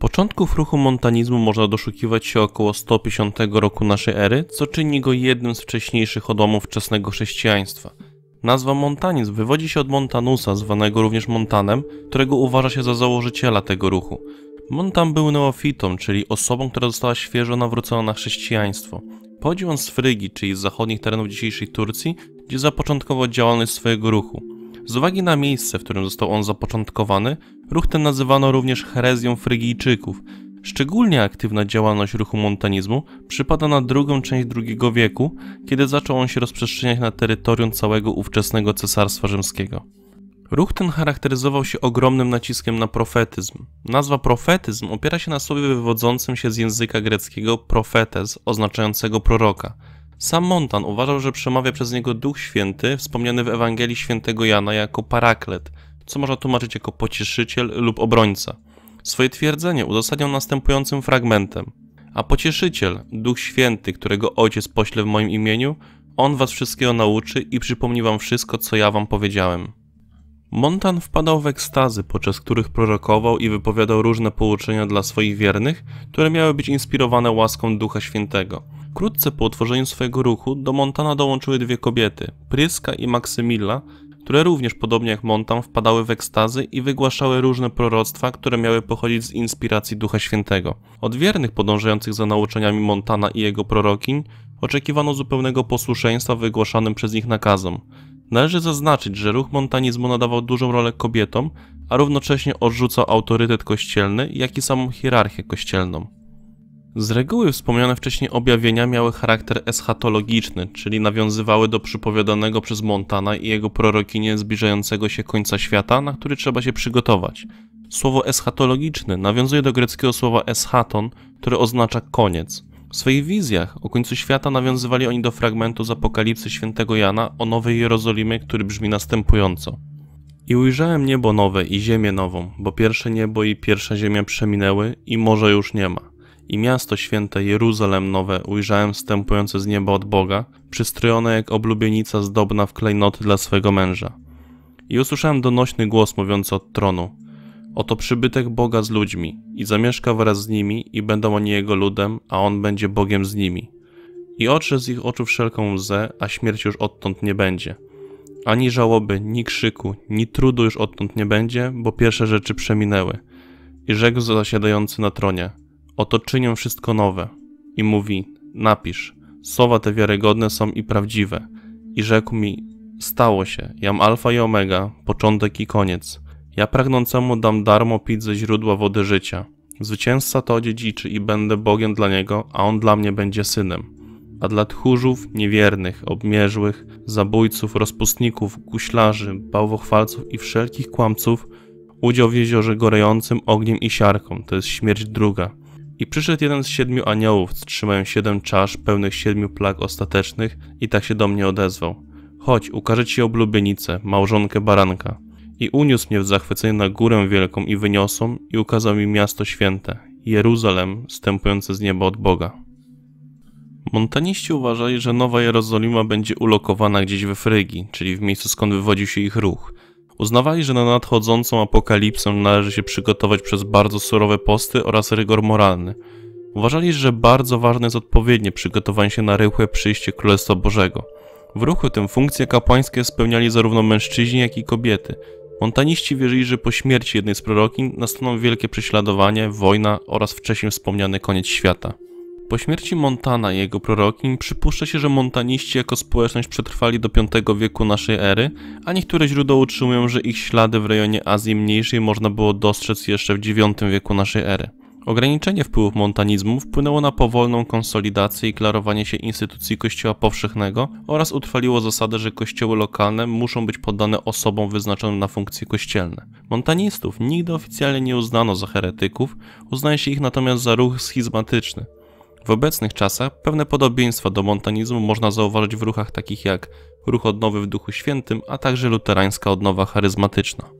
Początków ruchu montanizmu można doszukiwać się około 150 roku naszej ery, co czyni go jednym z wcześniejszych odłamów wczesnego chrześcijaństwa. Nazwa montanizm wywodzi się od Montanusa, zwanego również Montanem, którego uważa się za założyciela tego ruchu. Montan był neofitą, czyli osobą, która została świeżo nawrócona na chrześcijaństwo. Pochodził on z Frygii, czyli z zachodnich terenów dzisiejszej Turcji, gdzie zapoczątkował działalność swojego ruchu. Z uwagi na miejsce, w którym został on zapoczątkowany, ruch ten nazywano również herezją Frygijczyków. Szczególnie aktywna działalność ruchu montanizmu przypada na drugą część II wieku, kiedy zaczął on się rozprzestrzeniać na terytorium całego ówczesnego Cesarstwa Rzymskiego. Ruch ten charakteryzował się ogromnym naciskiem na profetyzm. Nazwa profetyzm opiera się na słowie wywodzącym się z języka greckiego profetes, oznaczającego proroka. Sam Montan uważał, że przemawia przez niego Duch Święty, wspomniany w Ewangelii Świętego Jana jako paraklet, co można tłumaczyć jako pocieszyciel lub obrońca. Swoje twierdzenie uzasadniał następującym fragmentem. A pocieszyciel, Duch Święty, którego Ojciec pośle w moim imieniu, on was wszystkiego nauczy i przypomni wam wszystko, co ja wam powiedziałem. Montan wpadał w ekstazy, podczas których prorokował i wypowiadał różne pouczenia dla swoich wiernych, które miały być inspirowane łaską Ducha Świętego. Wkrótce po utworzeniu swojego ruchu do Montana dołączyły dwie kobiety, Priska i Maksymilla, które również, podobnie jak Montan, wpadały w ekstazy i wygłaszały różne proroctwa, które miały pochodzić z inspiracji Ducha Świętego. Od wiernych podążających za nauczeniami Montana i jego prorokiń oczekiwano zupełnego posłuszeństwa wygłaszanym przez nich nakazom. Należy zaznaczyć, że ruch montanizmu nadawał dużą rolę kobietom, a równocześnie odrzucał autorytet kościelny, jak i samą hierarchię kościelną. Z reguły wspomniane wcześniej objawienia miały charakter eschatologiczny, czyli nawiązywały do przypowiadanego przez Montana i jego prorokinie zbliżającego się końca świata, na który trzeba się przygotować. Słowo eschatologiczny nawiązuje do greckiego słowa eschaton, które oznacza koniec. W swoich wizjach o końcu świata nawiązywali oni do fragmentu z Apokalipsy Świętego Jana o Nowej Jerozolimie, który brzmi następująco. I ujrzałem niebo nowe i ziemię nową, bo pierwsze niebo i pierwsza ziemia przeminęły i morza już nie ma. I miasto święte Jeruzalem nowe ujrzałem wstępujące z nieba od Boga, przystrojone jak oblubienica zdobna w klejnoty dla swego męża. I usłyszałem donośny głos mówiący od tronu. Oto przybytek Boga z ludźmi i zamieszka wraz z nimi i będą oni jego ludem, a on będzie Bogiem z nimi. I otrze z ich oczu wszelką łzę, a śmierć już odtąd nie będzie. Ani żałoby, ni krzyku, ni trudu już odtąd nie będzie, bo pierwsze rzeczy przeminęły. I rzekł zasiadający na tronie. Oto czynię wszystko nowe. I mówi, napisz, słowa te wiarygodne są i prawdziwe. I rzekł mi, stało się, jam alfa i omega, początek i koniec. Ja pragnącemu dam darmo pić ze źródła wody życia. Zwycięzca to odziedziczy i będę Bogiem dla niego, a on dla mnie będzie synem. A dla tchórzów, niewiernych, obmierzłych, zabójców, rozpustników, guślarzy, bałwochwalców i wszelkich kłamców udział w jeziorze gorejącym ogniem i siarką, to jest śmierć druga. I przyszedł jeden z 7 aniołów, trzymając 7 czasz pełnych 7 plag ostatecznych i tak się do mnie odezwał. Chodź, ukażę ci oblubienicę, małżonkę baranka. I uniósł mnie w zachwyceniu na górę wielką i wyniosą i ukazał mi miasto święte, Jeruzalem, wstępujące z nieba od Boga. Montaniści uważali, że Nowa Jerozolima będzie ulokowana gdzieś we Frygii, czyli w miejscu, skąd wywodził się ich ruch. Uznawali, że na nadchodzącą apokalipsę należy się przygotować przez bardzo surowe posty oraz rygor moralny. Uważali, że bardzo ważne jest odpowiednie przygotowanie się na rychłe przyjście Królestwa Bożego. W ruchu tym funkcje kapłańskie spełniali zarówno mężczyźni, jak i kobiety. Montaniści wierzyli, że po śmierci jednej z prorokin nastaną wielkie prześladowanie, wojna oraz wcześniej wspomniany koniec świata. Po śmierci Montana i jego prorokin przypuszcza się, że montaniści jako społeczność przetrwali do V wieku naszej ery, a niektóre źródła utrzymują, że ich ślady w rejonie Azji Mniejszej można było dostrzec jeszcze w IX wieku naszej ery. Ograniczenie wpływów montanizmu wpłynęło na powolną konsolidację i klarowanie się instytucji Kościoła powszechnego oraz utrwaliło zasadę, że kościoły lokalne muszą być poddane osobom wyznaczonym na funkcje kościelne. Montanistów nigdy oficjalnie nie uznano za heretyków, uznaje się ich natomiast za ruch schizmatyczny. W obecnych czasach pewne podobieństwa do montanizmu można zauważyć w ruchach takich jak Ruch Odnowy w Duchu Świętym, a także Luterańska Odnowa Charyzmatyczna.